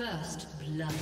First blood.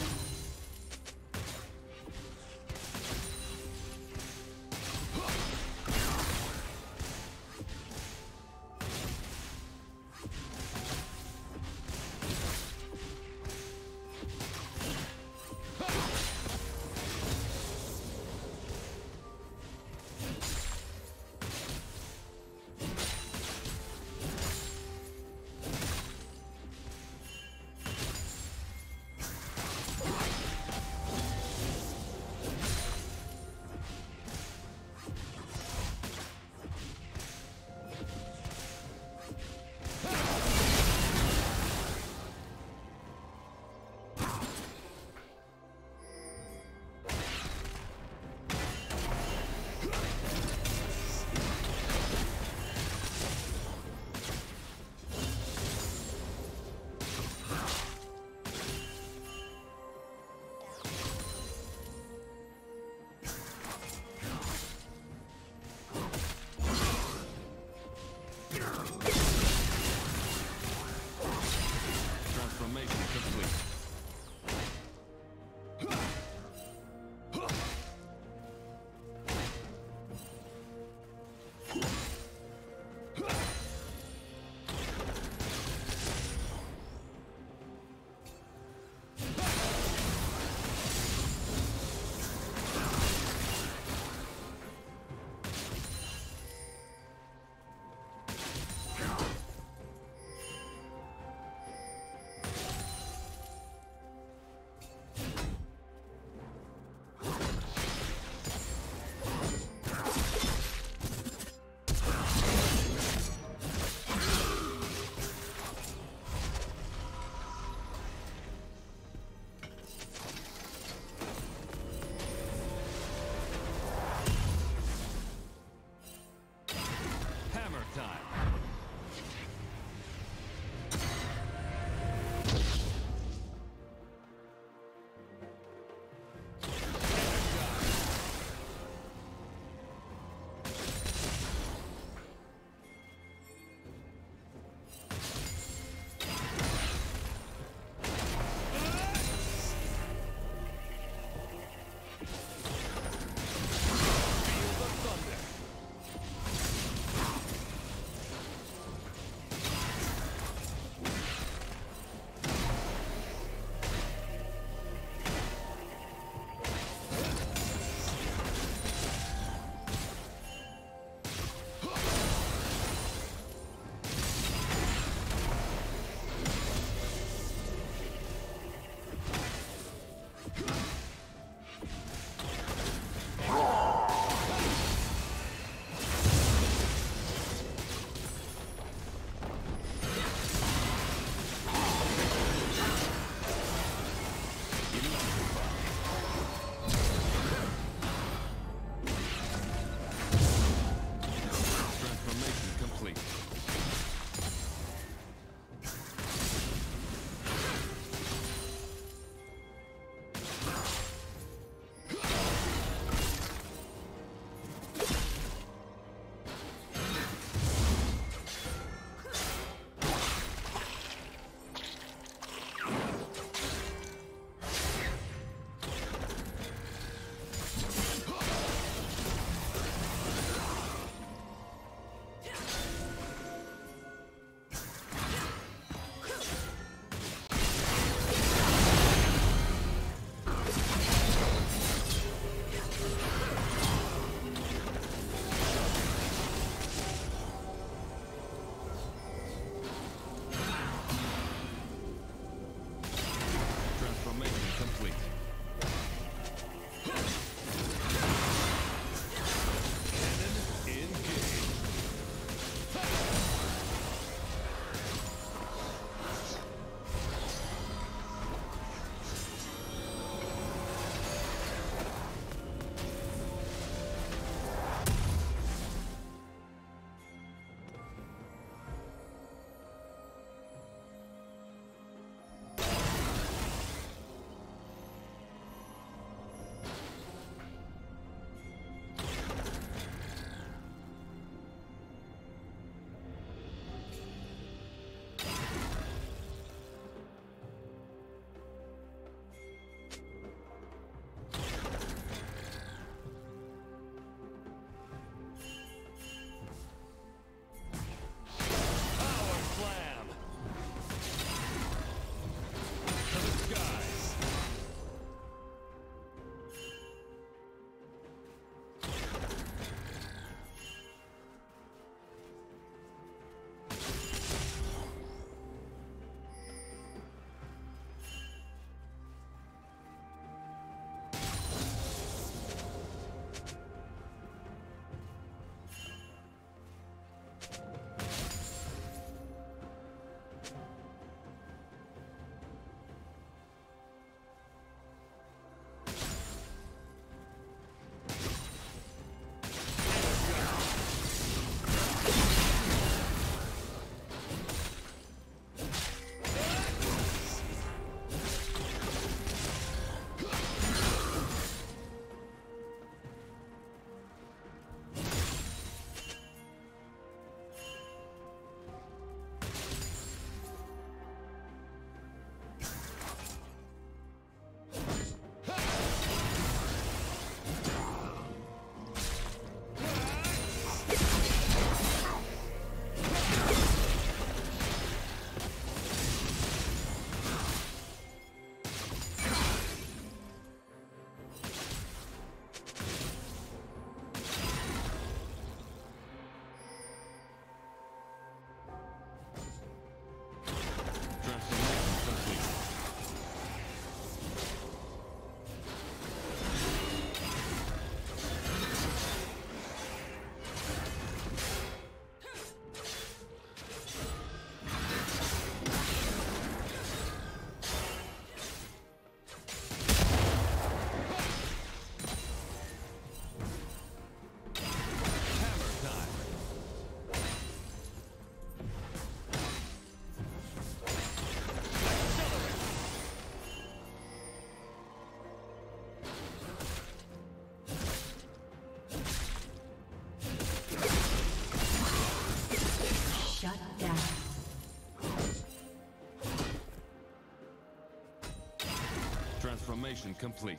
Formation complete.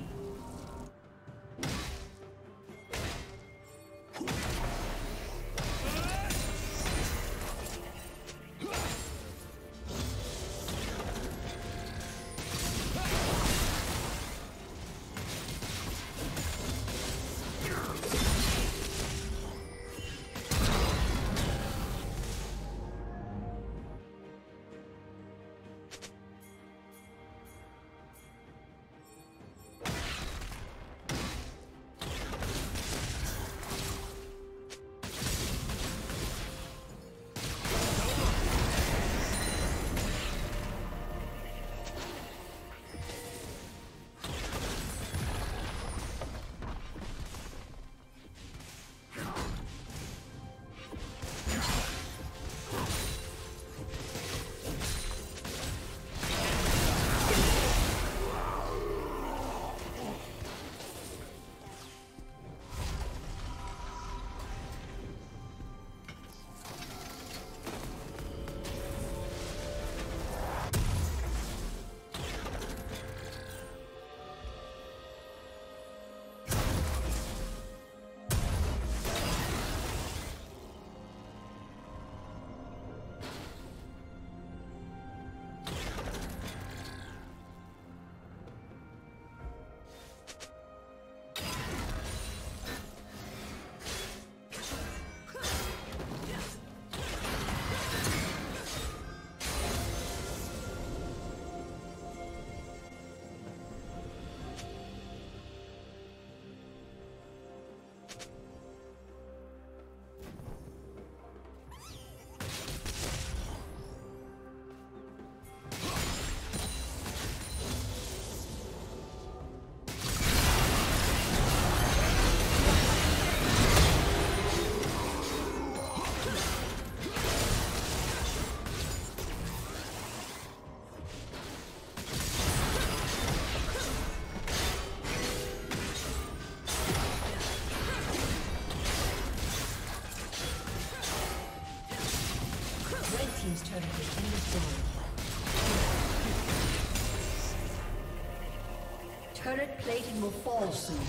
Turret plating will fall soon.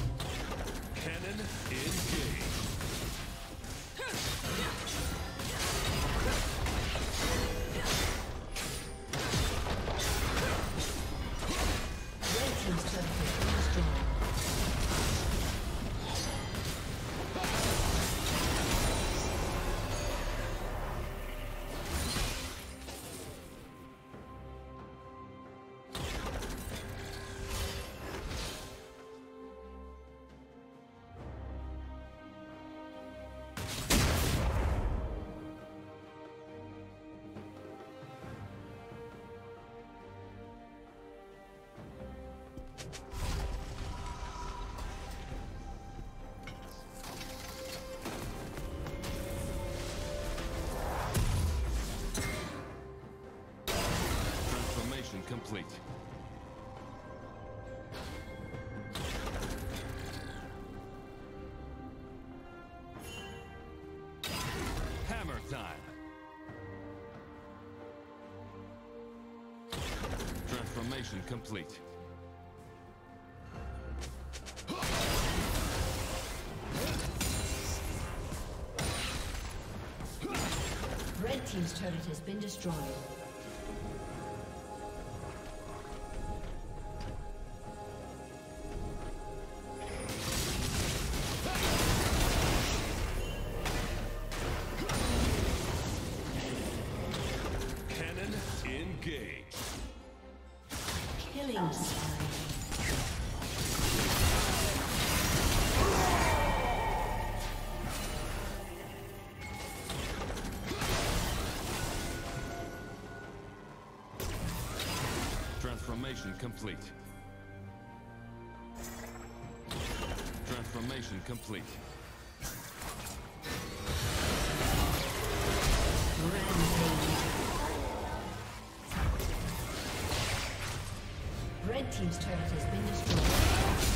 Cannon engaged. Complete. Hammer time. Transformation complete. Red team's turret has been destroyed. Transformation complete. Transformation complete. Rampage. Red team's turret has been destroyed.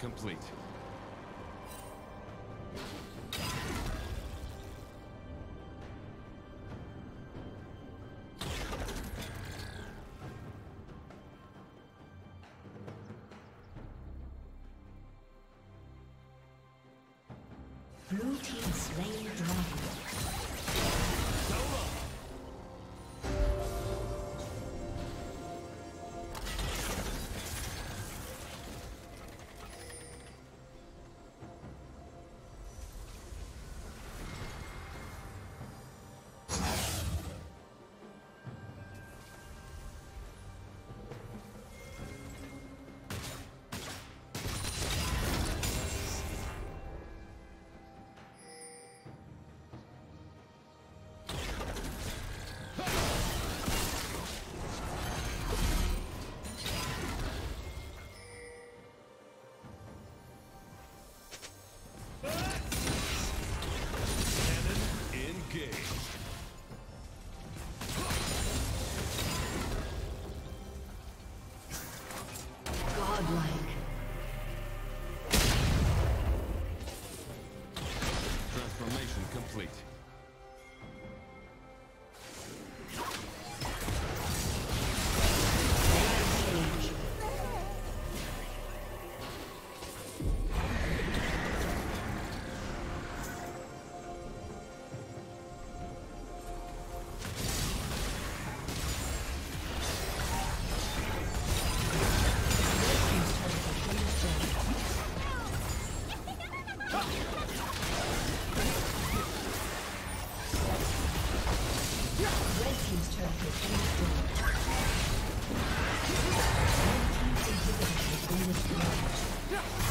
Complete. Blue team slain dragon. Yeah.